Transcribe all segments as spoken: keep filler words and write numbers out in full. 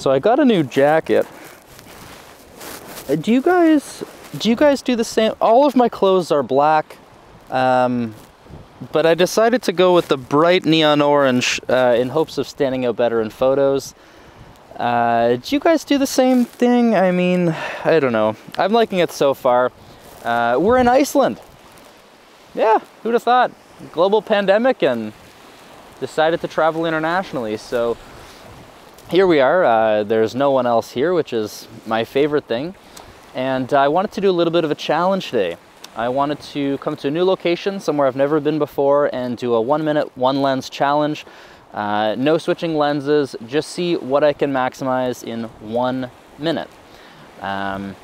So I got a new jacket. Do you guys do you guys do the same? All of my clothes are black, um, but I decided to go with the bright neon orange uh, in hopes of standing out better in photos. Uh, do you guys do the same thing? I mean, I don't know. I'm liking it so far. Uh, we're in Iceland. Yeah, who'd have thought? Global pandemic and decided to travel internationally. So here we are. Uh, there's no one else here, which is my favorite thing. And I wanted to do a little bit of a challenge today. I wanted to come to a new location, somewhere I've never been before, and do a one minute, one lens challenge. Uh, no switching lenses, just see what I can maximize in one minute. Um,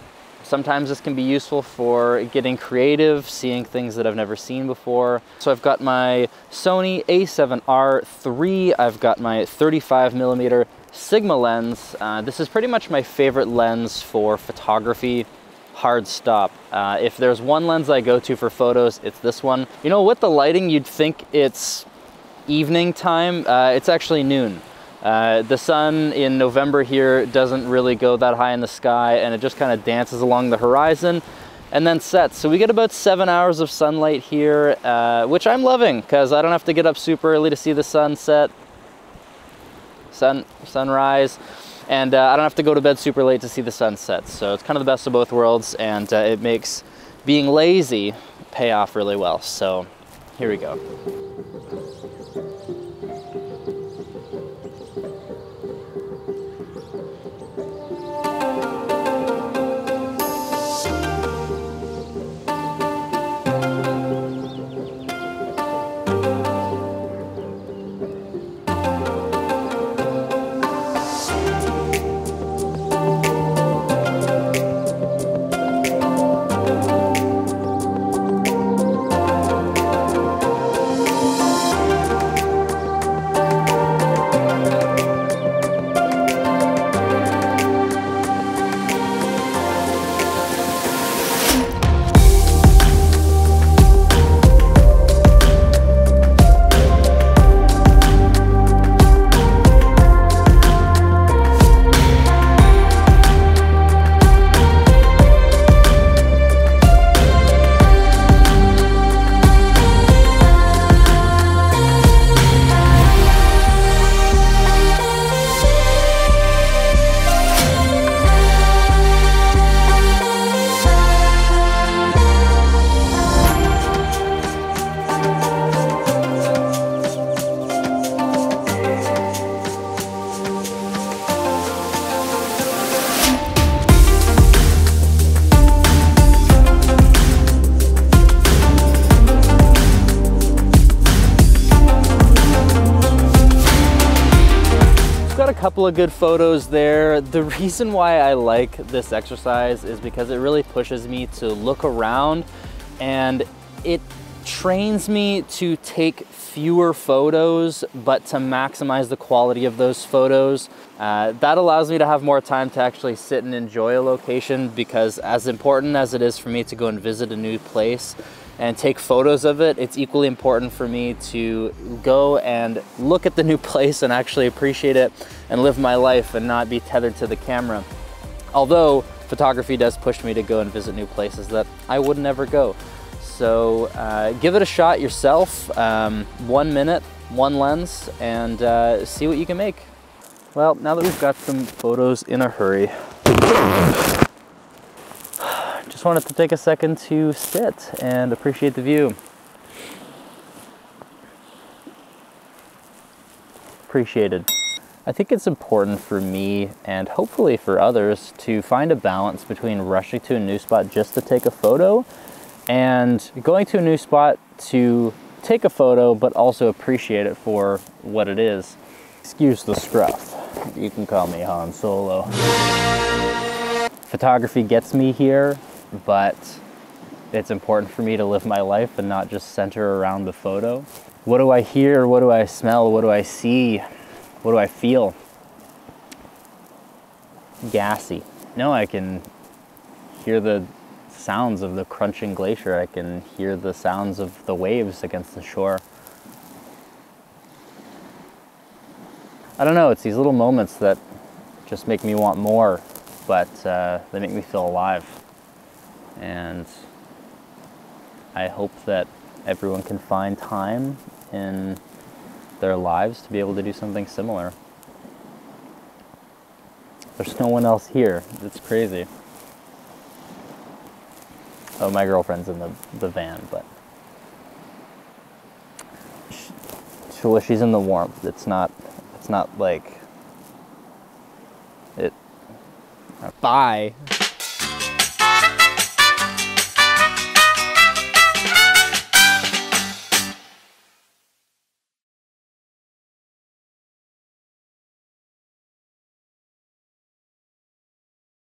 sometimes this can be useful for getting creative, seeing things that I've never seen before. So I've got my Sony A seven R three, I've got my thirty-five millimeter Sigma lens. Uh, this is pretty much my favorite lens for photography. Hard stop. Uh, if there's one lens I go to for photos, it's this one. You know, with the lighting, you'd think it's evening time. Uh, it's actually noon. Uh, the sun in November here doesn't really go that high in the sky, and it just kind of dances along the horizon and then sets. So we get about seven hours of sunlight here, uh, which I'm loving because I don't have to get up super early to see the sunset, sun, sunrise. And uh, I don't have to go to bed super late to see the sunset. So it's kind of the best of both worlds, and uh, it makes being lazy pay off really well. So here we go. Couple of good photos there. The reason why I like this exercise is because it really pushes me to look around, and it trains me to take fewer photos but to maximize the quality of those photos. Uh, that allows me to have more time to actually sit and enjoy a location, because as important as it is for me to go and visit a new place and take photos of it, it's equally important for me to go and look at the new place and actually appreciate it and live my life and not be tethered to the camera. Although photography does push me to go and visit new places that I would never go. So uh, give it a shot yourself. Um, one minute, one lens, and uh, see what you can make. Well, now that we've got some photos in a hurry, just wanted to take a second to sit and appreciate the view. Appreciated. I think it's important for me, and hopefully for others, to find a balance between rushing to a new spot just to take a photo and going to a new spot to take a photo but also appreciate it for what it is. Excuse the scruff. You can call me Han Solo. Photography gets me here, but it's important for me to live my life and not just center around the photo. What do I hear? What do I smell? What do I see? What do I feel? Gassy. No, I can hear the sounds of the crunching glacier. I can hear the sounds of the waves against the shore. I don't know, it's these little moments that just make me want more, but uh, they make me feel alive. And I hope that everyone can find time in their lives to be able to do something similar. There's no one else here. It's crazy. Oh, my girlfriend's in the, the van, but she, she, she's in the warmth. It's not, it's not like it. Bye.